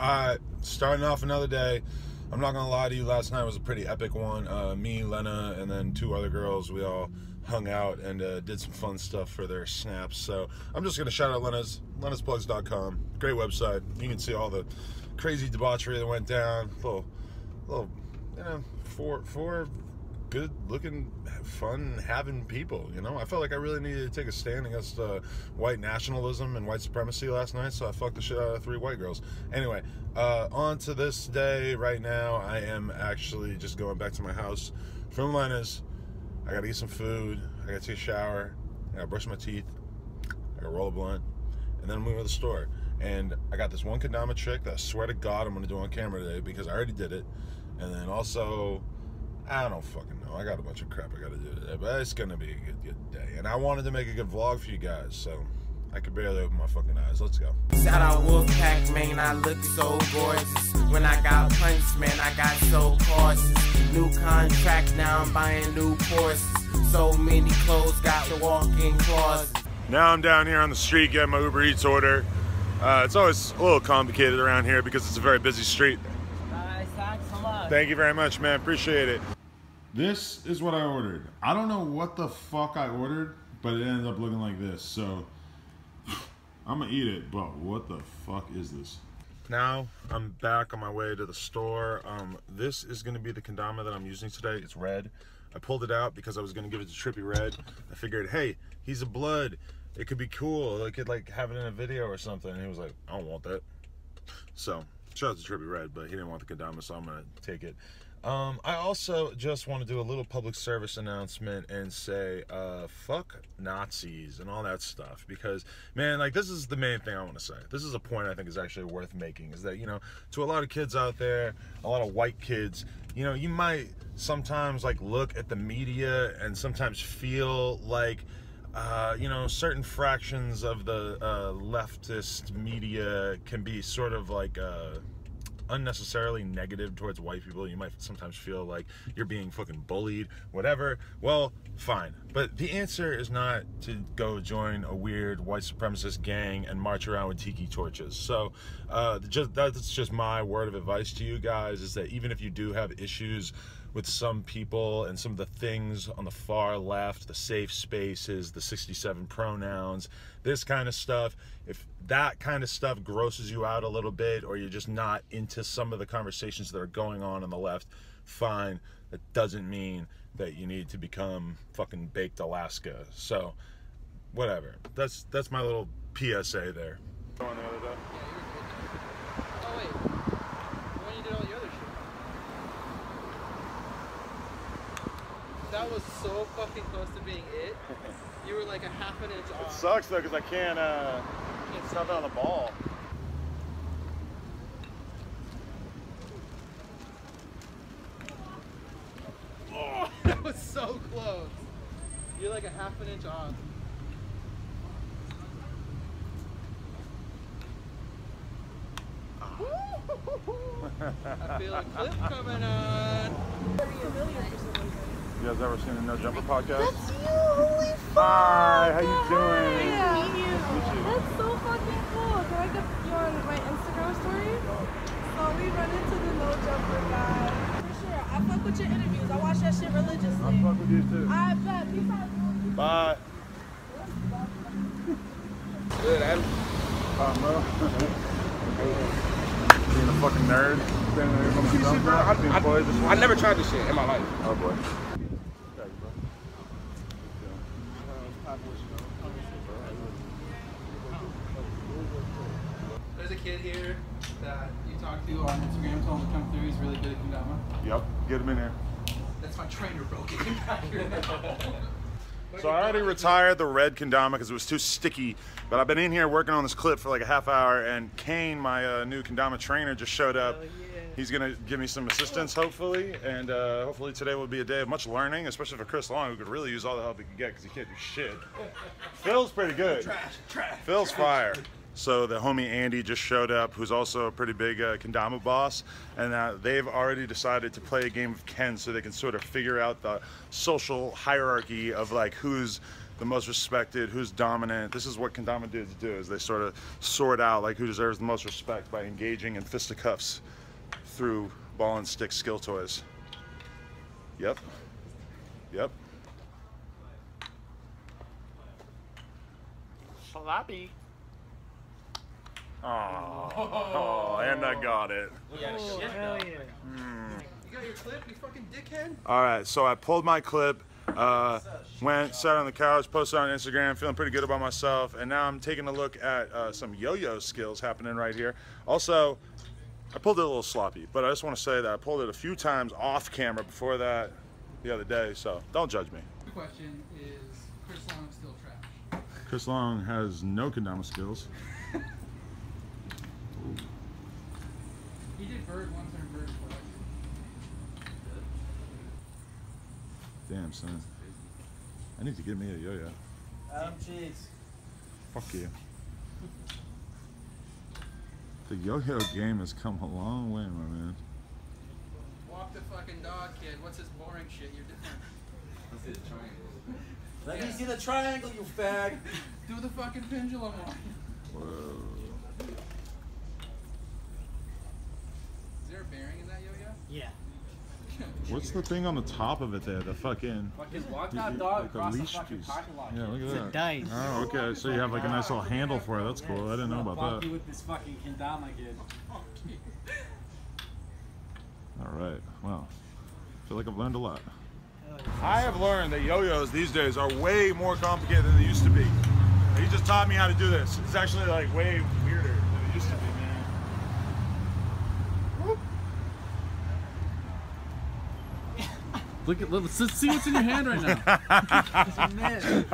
Alright, starting off another day. I'm not gonna lie to you, last night was a pretty epic one. Me, Lena, and then two other girls, we all hung out and did some fun stuff for their snaps. So I'm just gonna shout out lenasplugs.com. Great website. You can see all the crazy debauchery that went down. Little you know, four good looking, fun having people, you know. I felt like I really needed to take a stand against white nationalism and white supremacy last night, so I fucked the shit out of three white girls. Anyway, on to this day right now. I am actually just going back to my house from Lena's. I gotta eat some food, I gotta take a shower, I gotta brush my teeth, I gotta roll a blunt, and then I'm moving to the store. And I got this one Kendama trick that I swear to God I'm gonna do on camera today because I already did it. And then also, I don't fucking know. I got a bunch of crap I gotta do today, but it's gonna be a good day. And I wanted to make a good vlog for you guys, so I could barely open my fucking eyes. Let's go. Shout out Wolfpack, man, I look so gorgeous. When I got punched, man, I got so cautious. New contract, now I'm buying new Porsches. So many clothes, got to walk in closets. Now I'm down here on the street getting my Uber Eats order. It's always a little complicated around here because it's a very busy street. Thank you very much, man. Appreciate it. This is what I ordered. I don't know what the fuck I ordered, but it ended up looking like this. So I'm gonna eat it, but what the fuck is this? Now I'm back on my way to the store. This is gonna be the Kendama that I'm using today. It's red. I pulled it out because I was gonna give it to Trippie Redd. I figured, hey, he's a blood. It could be cool. I could like have it in a video or something. And he was like, I don't want that. So shout out to Trippie Redd, but he didn't want the Kendama, so I'm gonna take it. I also just want to do a little public service announcement and say fuck Nazis and all that stuff, because man, like, this is the main thing I want to say. This is a point I think is actually worth making, is that, you know, to a lot of kids out there, a lot of white kids, you know, you might sometimes like look at the media and sometimes feel like you know, certain fractions of the leftist media can be sort of like unnecessarily negative towards white people. You might sometimes feel like you're being fucking bullied, whatever. Well, fine. But the answer is not to go join a weird white supremacist gang and march around with tiki torches. So that's just my word of advice to you guys, is that even if you do have issues with some people and some of the things on the far left, the safe spaces, the 67 pronouns, this kind of stuff, if that kind of stuff grosses you out a little bit, or you're just not into some of the conversations that are going on the left, fine. That doesn't mean that you need to become fucking baked Alaska. So whatever. That's my little PSA there. On the other oh wait. When you did all the other shit. That was so fucking close to being it. You were like a half an inch off. It sucks though, because I can't stop it on the ball. That was so close. You're like a half an inch off. I feel a clip coming on. You guys ever seen the No Jumper podcast? That's you! Holy fuck! Hi, how you doing? Nice to meet you. That's so fucking cool. Can I get you on my Instagram story? So we run into the No Jumper guy. I fuck with your interviews. I watch that shit religiously. I fuck with you too. I bet. Peace out. Bye. Good, Adam. Bro. Being a fucking nerd. I never tried this shit in my life. Oh boy. There's a kid here that you talked to on Instagram, told him to come through. He's really good at Kendama. Yep, get him in here. That's my trainer, bro. Get him back here now. So I already retired the red Kendama because it was too sticky, but I've been in here working on this clip for like a half hour, and Kane, my new Kendama trainer, just showed up. Oh, yeah. He's gonna give me some assistance, hopefully, and hopefully today will be a day of much learning, especially for Chris Long, who could really use all the help he could get because he can't do shit. Phil's pretty good. Phil's fire. So the homie Andy just showed up, who's also a pretty big Kendama boss, and they've already decided to play a game of Ken so they can sort of figure out the social hierarchy of like who's the most respected, who's dominant. This is what Kendama dudes do, is they sort of sort out like who deserves the most respect by engaging in fisticuffs through ball and stick skill toys. Yep. Yep. Sloppy. Oh, and I got it. Yeah, oh, hell yeah. You got your clip, you fucking dickhead? All right, so I pulled my clip, went, sat on the couch, posted on Instagram, feeling pretty good about myself, and now I'm taking a look at some yo-yo skills happening right here. Also, I pulled it a little sloppy, but I just want to say that I pulled it a few times off camera before that the other day, so don't judge me. The question is, Chris Long is still trash? Chris Long has no Kendama skills. He did bird once and bird twice. Damn, son. I need to get me a yo-yo. Adam, cheese. Fuck you. The yo-yo game has come a long way, my man. Walk the fucking dog, kid. What's this boring shit you're doing? This is triangle. Let me see the triangle, you fag. Do the fucking pendulum one. Whoa. Is there a bearing in that yo-yo? Yeah. What's the thing on the top of it there? The fucking... Walk that dog across the fucking parking lot. Yeah, look at that. It's a dice. Oh, okay. So you have like a nice little handle for it. That's cool. I didn't know about that. Fuck you with this fucking Kendama, kid. Alright. Wow. I feel like I've learned a lot. I have learned that yo-yos these days are way more complicated than they used to be. He just taught me how to do this. It's actually like way weirder than it used to be. Look at, let's see what's in your hand right now. I'm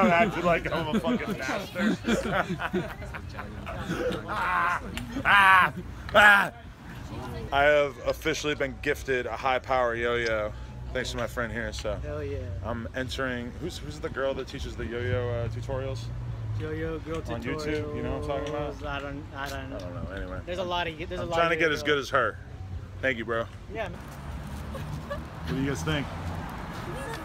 acting like I'm a fucking master. I have officially been gifted a high power yo-yo, thanks to my friend here. So hell yeah. I'm entering. Who's the girl that teaches the yo-yo tutorials? Yo-yo girl tutorials on YouTube. You know what I'm talking about? I don't know. Anyway, there's a lot of I'm trying to get as good as her. Thank you, bro. Yeah. What do you guys think?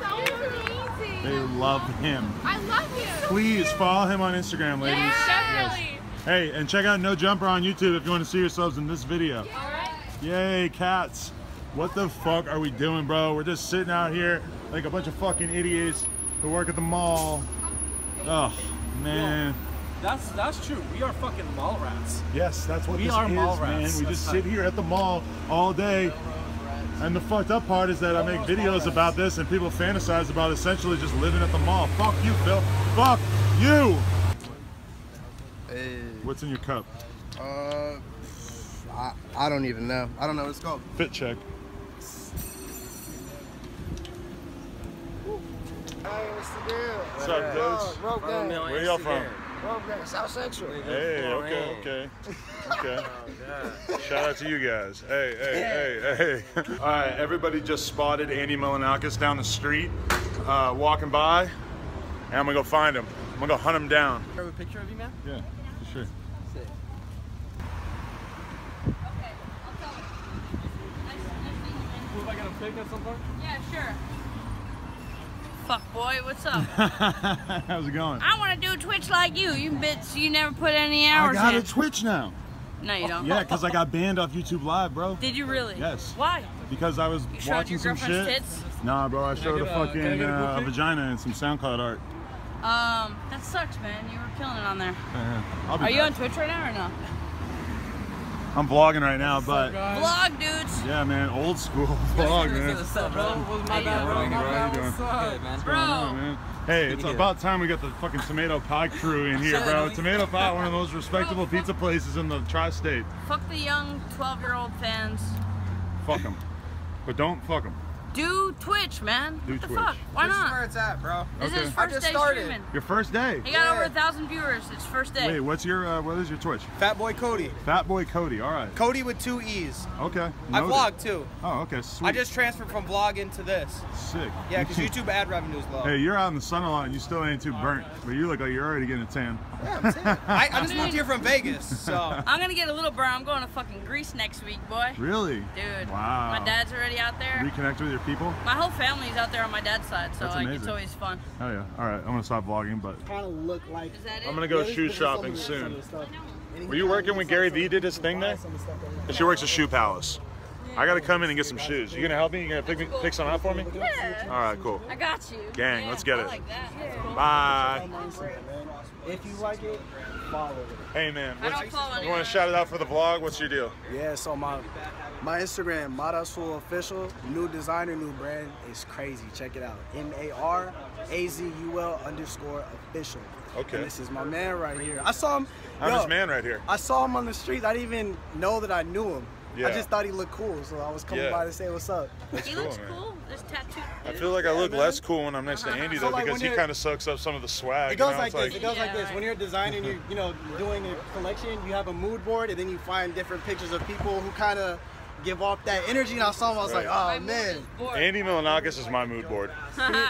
Amazing. They love him. I love him. Please follow him on Instagram, ladies. Yeah, yes. Hey, and check out No Jumper on YouTube if you want to see yourselves in this video. Yeah. All right. Yay, cats. What the fuck are we doing, bro? We're just sitting out here like a bunch of fucking idiots who work at the mall. Oh, man. Whoa. That's true. We are fucking mall rats. Yes, that's what we are, mall rats. Man. We just sit here at the mall all day. And the fucked up part is that I make videos about this and people fantasize about essentially just living at the mall. Fuck you, Phil. Fuck you! Hey. What's in your cup? I don't even know. I don't know what it's called. Fit check. Hey, what's the deal? What's up, dudes? Where y'all from? South Central. Hey, okay, okay, okay. Shout out to you guys. Hey, hey, hey, hey. All right, everybody just spotted Andy Milonakis down the street, walking by, and I'm gonna go find him. I'm gonna go hunt him down. Have a picture of you, man? Yeah, for sure. Okay, I'll tell you. Am I gonna pick at some point? Yeah, sure. Fuck boy, what's up? How's it going? I want to do Twitch like you. You bitch, you never put any hours in. I got a Twitch now. No, you don't. Yeah, because I got banned off YouTube Live, bro. Did you really? Yes. Why? Because I was watching some shit. Tits? Nah, bro, I showed a fucking vagina and some SoundCloud art. That sucks, man. You were killing it on there. I'll be back. You on Twitch right now or no? I'm vlogging right now, but... Vlog, dudes! Yeah, man, old school vlog, man. What's up, bro? What's going on, man? Hey, it's about time we got the fucking Tomato Pie crew in here, bro. Tomato Pie, one of the most respectable pizza places in the tri-state. Fuck the young 12-year-old fans. Fuck them. But don't fuck them. Do Twitch, man. Do Twitch. What the fuck? Why not? This is where it's at, bro. This is first day streaming. Your first day. You got over 1,000 viewers. It's first day. Wait, what's your what is your Twitch? Fat Boy Cody. Fat Boy Cody. All right. Cody with 2 E's. Okay. Noted. I vlog too. Oh, okay. Sweet. I just transferred from vlogging to this. Sick. Yeah, because YouTube ad revenue is low. Hey, you're out in the sun a lot. And you still ain't too burnt, but you look like you're already getting a tan. Yeah, I'm tan. I just moved here from Vegas, so I'm gonna get a little burn. I'm going to fucking Greece next week, boy. Really? Dude. Wow. My dad's already out there. Reconnect with your 800 people? My whole family's out there on my dad's side, so like, it's always fun. Oh yeah. All right, I'm gonna stop vlogging, but kind of look like I'm gonna go shoe shopping soon. Were you working when Gary Vee did his thing there? She works at Shoe Palace. I gotta come in and get some shoes. You gonna help me? You gonna pick some out for me? Yeah. All right, cool. I got you. Gang, let's get it. Bye. If you like it, follow it. Hey man, you want to shout it out for the vlog? What's your deal? Yeah, so my Instagram, Marazul Official, new designer, new brand, is crazy. Check it out. MARAZUL_official. Okay. And this is my man right here. I saw him. I'm his man right here. I saw him on the streets. I didn't even know that I knew him. Yeah. I just thought he looked cool, so I was coming by to say what's up. He looks cool. There's tattoo. I feel like I look less cool when I'm next to Andy, though, because he kind of sucks up some of the swag. It goes like this. It goes like this. When you're designing, you know, doing a collection, you have a mood board, and then you find different pictures of people who kind of give off that energy. And I saw him, I was like, oh man. Andy Milonakis is my mood board.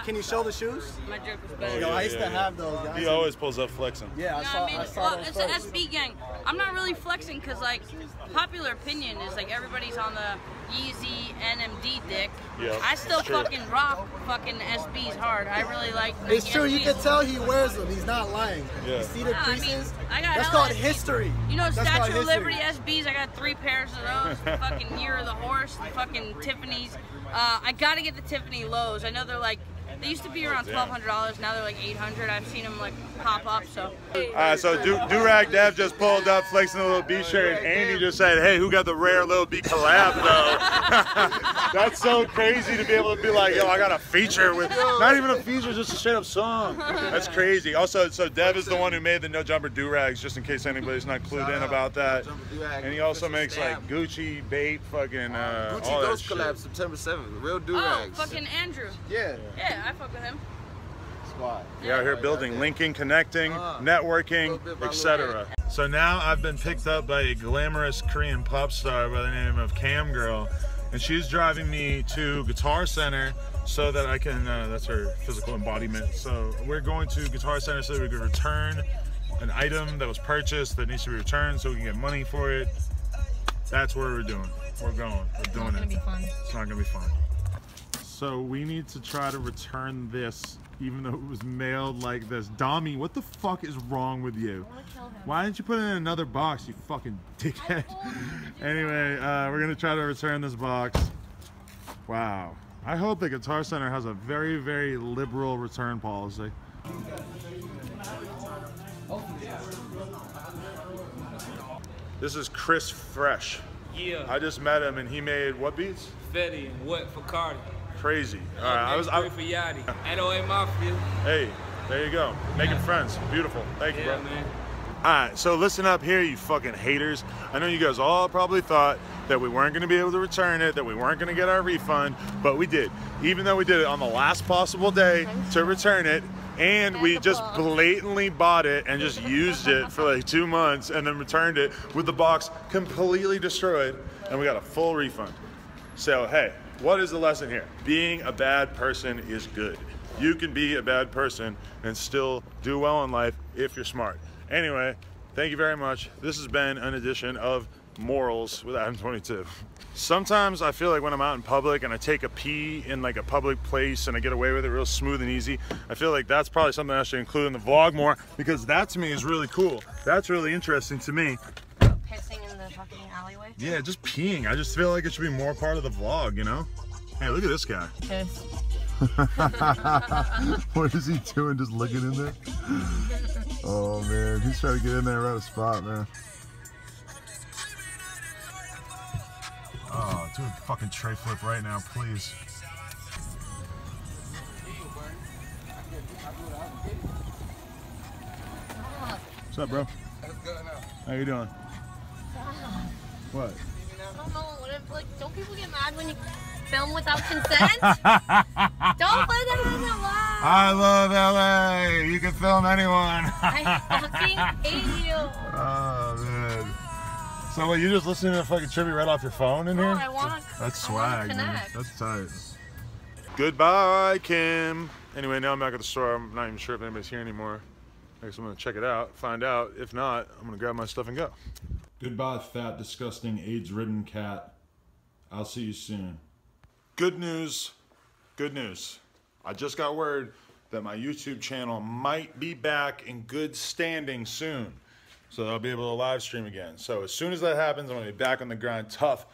Can you show the shoes? My joke was better. Yo, I used to have those. He always pulls up flexing. Yeah, I saw it's an SB gang. I'm not really flexing because, like, popular opinion is like everybody's on the Yeezy NMD dick. Yeah, I still fucking rock fucking SBs hard. I really like. It's true. SBs. You can tell he wears them. He's not lying. Yeah. You see the creases? I mean, that's called history. You know, Statue of Liberty SBs. I got 3 pairs of those. The fucking Year of the Horse. The fucking Tiffany's. I gotta get the Tiffany lows. I know they're like. They used to be around $1,200. Now they're like $800. I've seen them like pop up. So. All right. So Durag Dev just pulled up, flexing a Lil B shirt, and Andy just said, "Hey, who got the rare Lil B collab though?" That's so crazy to be able to be like, "Yo, I got a feature with." Not even a feature, just a straight up song. That's crazy. Also, so Dev is the one who made the No Jumper Durags, just in case anybody's not clued in about that. And he also makes like Gucci bait, fucking Gucci Ghost collab, September 7th. Real Durags. Oh, fucking Andrew. Yeah. Yeah. I fuck with him. Squad. You're out here building, linking, connecting, networking, etc. So now I've been picked up by a glamorous Korean pop star by the name of Cam Girl, and she's driving me to Guitar Center so that I can, that's her physical embodiment. So we're going to Guitar Center so that we can return an item that was purchased that needs to be returned so we can get money for it. That's where we're doing. We're going. We're doing it. It's not going to be fun. It's not going to be fun. So we need to try to return this, even though it was mailed like this. Dami, what the fuck is wrong with you? I want to kill him. Why didn't you put it in another box, you fucking dickhead? Anyway, we're gonna try to return this box. Wow. I hope the Guitar Center has a very, very liberal return policy. This is Chris Fresh. Yeah. I just met him and he made what beats? Fetty and What for Cardi. Crazy. All right, I was for Yachty. NOA Mafia. Hey, there you go. Making friends. Beautiful. Thank you, bro. Man. All right, so listen up here, you fucking haters. I know you guys all probably thought that we weren't going to be able to return it, that we weren't going to get our refund, but we did. Even though we did it on the last possible day to return it, and we just blatantly bought it and just used it for like 2 months and then returned it with the box completely destroyed, and we got a full refund. So, hey. What is the lesson here? Being a bad person is good. You can be a bad person and still do well in life if you're smart. Anyway, thank you very much. This has been an edition of Morals with Adam 22. Sometimes I feel like when I'm out in public and I take a pee in like a public place and I get away with it real smooth and easy, I feel like that's probably something I should include in the vlog more, because that to me is really cool. That's really interesting to me. Pissing in the fucking alleyway? Yeah, just peeing. I just feel like it should be more part of the vlog, you know? Hey, look at this guy. Piss. What is he doing just looking in there? Oh, man. He's trying to get in there right at a spot, man. Oh, do a fucking tray flip right now, please. What's up, bro? How you doing? What? I don't know. Like, don't people get mad when you film without consent? Don't let them in the line. I love LA. You can film anyone. I fucking hate you. Oh, man. So, what, you just listening to fucking Trippie Redd off your phone in here? No, I want to. That's swag, man. That's tight. Goodbye, Kim. Anyway, now I'm back at the store. I'm not even sure if anybody's here anymore. I guess I'm going to check it out, find out. If not, I'm going to grab my stuff and go. Goodbye, fat, disgusting, AIDS-ridden cat. I'll see you soon. Good news. Good news. I just got word that my YouTube channel might be back in good standing soon. So I'll be able to live stream again. So as soon as that happens, I'm gonna be back on the grind tough.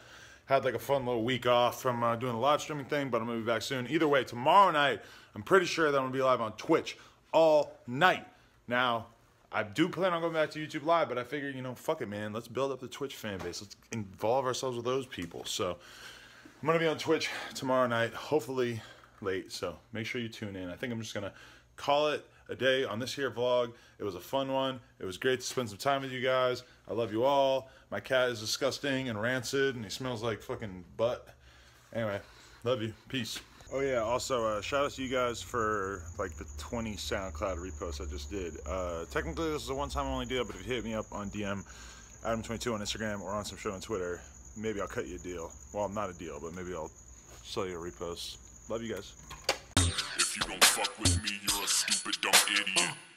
Had like a fun little week off from doing the live streaming thing, but I'm gonna be back soon. Either way, tomorrow night, I'm pretty sure that I'm gonna be live on Twitch all night. Now, I do plan on going back to YouTube Live, but I figure, you know, fuck it, man. Let's build up the Twitch fan base. Let's involve ourselves with those people. So I'm gonna be on Twitch tomorrow night, hopefully late. So make sure you tune in. I think I'm just gonna call it a day on this here vlog. It was a fun one. It was great to spend some time with you guys. I love you all. My cat is disgusting and rancid, and he smells like fucking butt. Anyway, love you. Peace. Oh yeah, also shout out to you guys for like the 20 SoundCloud reposts I just did. Technically this is a one-time only deal, but if you hit me up on DM, Adam 22 on Instagram or on some show on Twitter, maybe I'll cut you a deal. Well, not a deal, but maybe I'll sell you a repost. Love you guys. If you don't fuck with me, you're a stupid, dumb idiot.